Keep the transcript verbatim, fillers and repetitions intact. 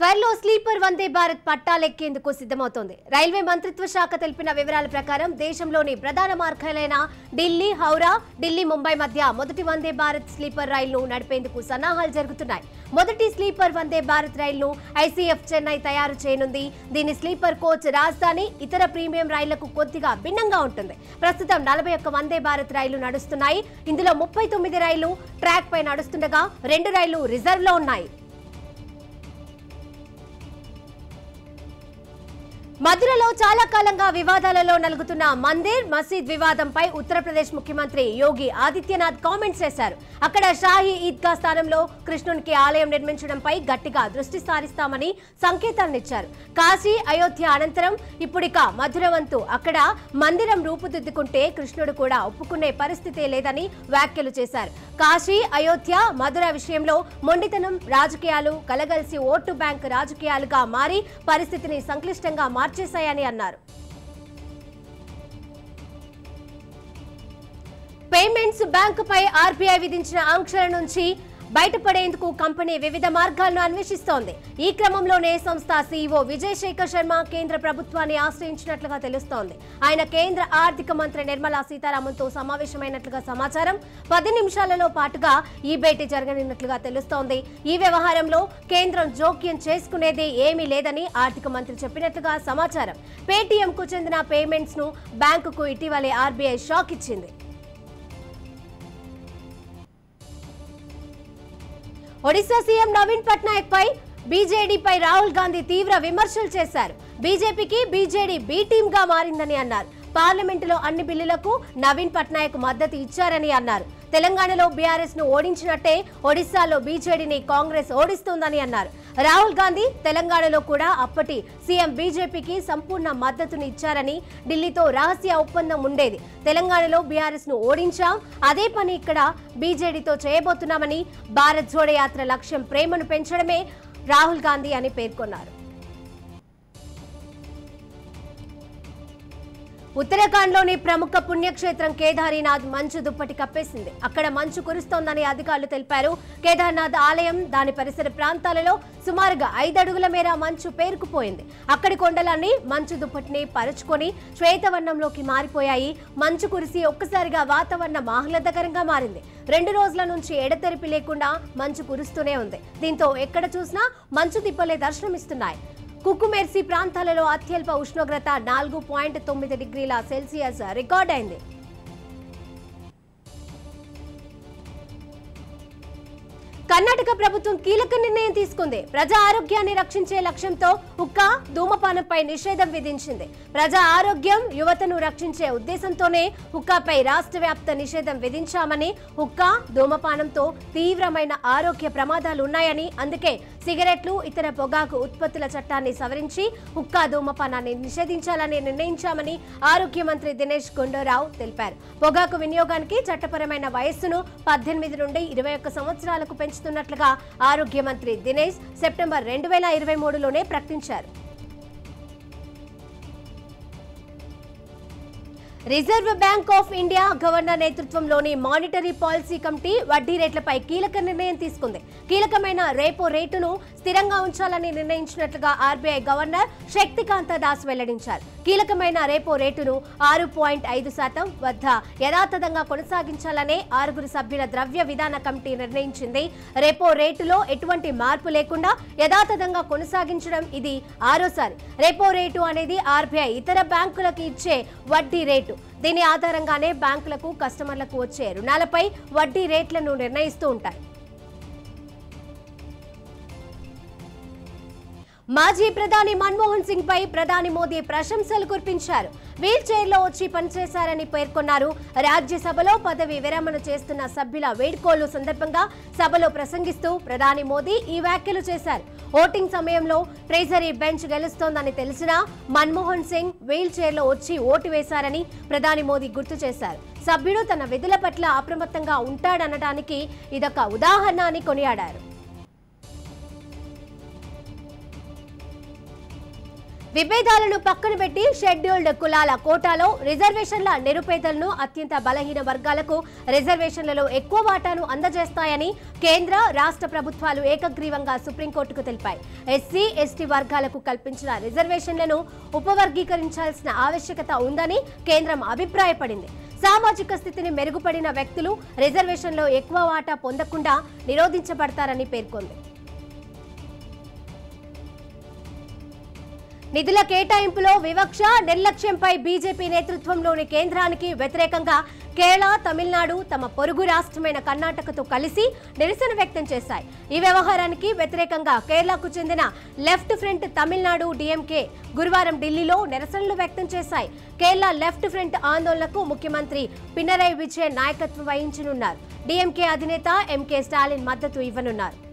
త్వరలో స్లీపర్ వందే భారత్ పట్టాలెక్కేందుకు సిద్ధమవుతోంది. రైల్వే మంత్రిత్వ శాఖ తెలిపిన వివరాల ప్రకారం దేశంలోని ప్రధాన మార్గాలైన ఢిల్లీ హౌరా, ఢిల్లీ ముంబై మధ్య మొదటి వందే భారత్ స్లీపర్ రైలును నడిపేందుకు సన్నాహాలు జరుగుతున్నాయి. మొదటి స్లీపర్ వందే భారత్ రైలును ఐసీఎఫ్ చెన్నై తయారు చేయనుంది. దీని స్లీపర్ కోచ్ రాజధాని ఇతర ప్రీమియం రైళ్లకు కొద్దిగా భిన్నంగా ఉంటుంది. ప్రస్తుతం నలభై ఒక్క వందే భారత్ రైళ్లు నడుస్తున్నాయి. ఇందులో ముప్పై తొమ్మిది రైళ్లు ట్రాక్ పై నడుస్తుండగా రెండు రైళ్లు రిజర్వ్ లో ఉన్నాయి. మధురలో చాలా కాలంగా వివాదాలలో నలుగుతున్న మందిర్ మసీద్ వివాదంపై ఉత్తరప్రదేశ్ ముఖ్యమంత్రి యోగి ఆదిత్యనాథ్ కామెంట్స్ చేశారు. అక్కడ షాహీ ఈద్గా స్థానంలో కృష్ణునికి ఆలయం నిర్మించడంపై గట్టిగా దృష్టి సారిస్తామని సంకేతాలనిచ్చారు. కాశీ అయోధ్య అనంతరం ఇప్పుడిక మధురవంతు అక్కడ మందిరం రూపుదిద్దుకుంటే కృష్ణుడు కూడా ఒప్పుకునే పరిస్థితే లేదని వ్యాఖ్యలు చేశారు. కాశీ అయోధ్య మధుర విషయంలో మొండితనం రాజకీయాలు కలగలిసి ఓటు బ్యాంక్ రాజకీయాలుగా మారి పరిస్థితిని సంక్లిష్టంగా చేశాయని అన్నారు. పేమెంట్స్ బ్యాంకుపై ఆర్బీఐ విధించిన ఆంక్షల నుంచి బయటపడేందుకు కంపెనీ వివిధ మార్గాలను అన్వేషిస్తోంది. ఈ క్రమంలోనే సంస్థ సీఈఓ విజయ్ శేఖర్ శర్మ కేంద్ర ప్రభుత్వాన్ని ఆశ్రయించినట్లుగా తెలుస్తోంది. ఆయన కేంద్ర ఆర్థిక మంత్రి నిర్మలా సీతారామన్ తో సమావేశమైనట్లుగా సమాచారం. పది నిమిషాలలో పాటుగా ఈ భేటీ జరగనున్నట్లుగా తెలుస్తోంది. ఈ వ్యవహారంలో కేంద్రం జోక్యం చేసుకునేది ఏమీ లేదని ఆర్థిక మంత్రి చెప్పినట్లుగా సమాచారం. పేటీఎం కు చెందిన పేమెంట్స్ ను బ్యాంకుకు ఇటీవలే ఆర్బీఐ షాక్ ఇచ్చింది. ఒడిశా సీఎం నవీన్ పట్నాయక్ పై బీజేడీపై రాహుల్ గాంధీ తీవ్ర విమర్శలు చేశారు. బీజేపీకి బీజేడీ బి టీమ్ గా మారిందని అన్నారు. పార్లమెంటులో అన్ని బిల్లులకు నవీన్ పట్నాయక్ మద్దతు ఇచ్చారని అన్నారు. తెలంగాణలో బీఆర్ఎస్ ను ఓడించినట్టే ఒడిశాలో బీజేడీని కాంగ్రెస్ ఓడిస్తోందని అన్నారు. రాహుల్ గాంధీ తెలంగాణలో కూడా అప్పటి సీఎం బీజేపీకి సంపూర్ణ మద్దతుని ఇచ్చారని, ఢిల్లీతో రహస్య ఒప్పందం ఉండేది, తెలంగాణలో బీఆర్ఎస్ ను ఓడించాం, అదే పని ఇక్కడ బీజేడీతో చేయబోతున్నామని, భారత్ జోడో యాత్ర లక్ష్యం ప్రేమను పెంచడమే రాహుల్ గాంధీ అని పేర్కొన్నారు. ఉత్తరాఖండ్లోని ప్రముఖ పుణ్యక్షేత్రం కేదారీనాథ్ మంచు దుప్పటి కప్పేసింది. అక్కడ మంచు కురుస్తోందని అధికారులు తెలిపారు. కేదార్నాథ్ ఆలయం దాని పరిసర ప్రాంతాలలో సుమారుగా ఐదు అడుగుల మేర మంచు పేరుకుపోయింది. అక్కడి కొండలన్నీ మంచు దుప్పటిని పరుచుకొని శ్వేతవర్ణంలోకి మారిపోయాయి. మంచు కురిసి ఒక్కసారిగా వాతావరణం ఆహ్లాదకరంగా మారింది. రెండు రోజుల నుంచి ఎడతెరిపి లేకుండా మంచు కురుస్తూనే ఉంది. దీంతో ఎక్కడ చూసినా మంచు దిబ్బలే దర్శనమిస్తున్నాయి. కుకుమెర్సీ ప్రాంతాలలో అత్యల్ప ఉష్ణోగ్రత నాలుగు పాయింట్ తొమ్మిది డిగ్రీల సెల్సియస్ రికార్డ్ అయింది. కర్ణాటక ప్రభుత్వం కీలక నిర్ణయం తీసుకుంది. ప్రజా ఆరోగ్యాన్ని రక్షించే లక్ష్యంతో ఉక్క, ధూమపానంపై నిషేధం విధించింది. ప్రజా ఆరోగ్యం, యువతను రక్షించే ఉద్దేశంతోనే ఉక్కపై రాష్ట్ర వ్యాప్త నిషేధం విధించామని, ఉక్క, ధూమపానంతో తీవ్రమైన ఆరోగ్య ప్రమాదాలు ఉన్నాయని, అందుకే సిగరెట్లు, ఇతర పొగాకు ఉత్పత్తుల చట్టాన్ని సవరించి ఉక్క, ధూమపానాన్ని నిషేధించాలని నిర్ణయించామని ఆరోగ్య మంత్రి దినేష్ గుండూరావు తెలిపారు. పొగాకు వినియోగానికి చట్టపరమైన వయస్సును పద్దెనిమిది నుండి ఇరవై ఒక్క సంవత్సరాలకు పెంచుతున్నట్లుగా ఆరోగ్య మంత్రి దినేష్ సెప్టెంబర్ రెండు వేల ఇరవై మూడులోనే ప్రకటించారు. Reserve Bank of India governor నేతృత్వంలోని మానిటరీ పాలసీ కమిటీ వడ్డీ రేట్లపై కీలక నిర్ణయం తీసుకుంది. కీలకమైన రెపో రేటును స్థిరంగా ఉంచాలని నిర్ణయించినట్లుగా ఆర్బీఐ గవర్నర్ శక్తికాంత దాస్ వెల్లడించారు. కీలకమైన రెపో రేటును ఆరు పాయింట్ ఐదు శాతం వద్ద యథాతథంగా కొనసాగించాలనే ఆరుగురు సభ్యుల ద్రవ్య విధాన కమిటీ నిర్ణయించింది. రెపో రేటులో ఎటువంటి మార్పు లేకుండా యథాతథంగా కొనసాగించడం ఇది ఆరోసారి. రెపో రేటు అనేది ఆర్బీఐ ఇతర బ్యాంకులకు ఇచ్చే వడ్డీ రేటు. దీని ఆధారంగానే బ్యాంకులకు కస్టమర్లకు వచ్చే రుణాలపై వడ్డీ రేట్లను నిర్ణయిస్తూ ఉంటాయి. మాజీ ప్రధాని మన్మోహన్ సింగ్ పై ప్రధాని మోదీ ప్రశంసలు కురిపించారు. వీల్ చైర్లో వచ్చి పనిచేశారని పేర్కొన్నారు. రాజ్యసభలో పదవి విరమణ చేస్తున్న సభ్యుల వేడుకోలు సందర్భంగా సభలో ప్రసంగిస్తూ ప్రధాని మోదీ ఈ వ్యాఖ్యలు చేశారు. ఓటింగ్ సమయంలో ట్రెజరీ బెంచ్ గెలుస్తోందని తెలిసినా మన్మోహన్ సింగ్ వీల్ చైర్లో వచ్చి ఓటు వేశారని ప్రధాని మోదీ గుర్తు చేశారు. సభ్యుడు తన విధుల పట్ల అప్రమత్తంగా ఉంటాడనడానికి ఇదొక ఉదాహరణ అని కొనియాడారు. విభేదాలను పక్కన పెట్టి షెడ్యూల్డ్ కులాల కోటాలో రిజర్వేషన్ల నిరుపేదలను అత్యంత బలహీన వర్గాలకు రిజర్వేషన్లలో ఎక్కువ వాటాను అందజేస్తాయని కేంద్ర రాష్ట్ర ప్రభుత్వాలు ఏకగ్రీవంగా సుప్రీంకోర్టుకు తెలిపాయి. ఎస్సీ ఎస్టీ వర్గాలకు కల్పించిన రిజర్వేషన్లను ఉపవర్గీకరించాల్సిన ఆవశ్యకత ఉందని కేంద్రం అభిప్రాయపడింది. సామాజిక స్థితిని మెరుగుపడిన వ్యక్తులు రిజర్వేషన్లో ఎక్కువ వాటా పొందకుండా నిరోధించబడతారని పేర్కొంది. నిధుల కేటాయింపులో వివక్ష, నిర్లక్ష్యంపై బీజేపీ నేతృత్వంలోని కేంద్రానికి వ్యతిరేకంగా కేరళ, తమిళనాడు తమ పొరుగు రాష్ట్రమైన కర్ణాటకతో కలిసి నిరసన వ్యక్తం చేశాయి. ఈ వ్యవహారానికి వ్యతిరేకంగా కేరళకు చెందిన లెఫ్ట్ ఫ్రంట్, తమిళనాడు డీఎంకే గురువారం ఢిల్లీలో నిరసనలు వ్యక్తం చేశాయి. కేరళ లెఫ్ట్ ఫ్రంట్ ఆందోళనకు ముఖ్యమంత్రి పినరయి విజయన్ నాయకత్వం వహించనున్నారు. డీఎంకే అధినేత ఎంకే స్టాలిన్ మద్దతు ఇవ్వనున్నారు.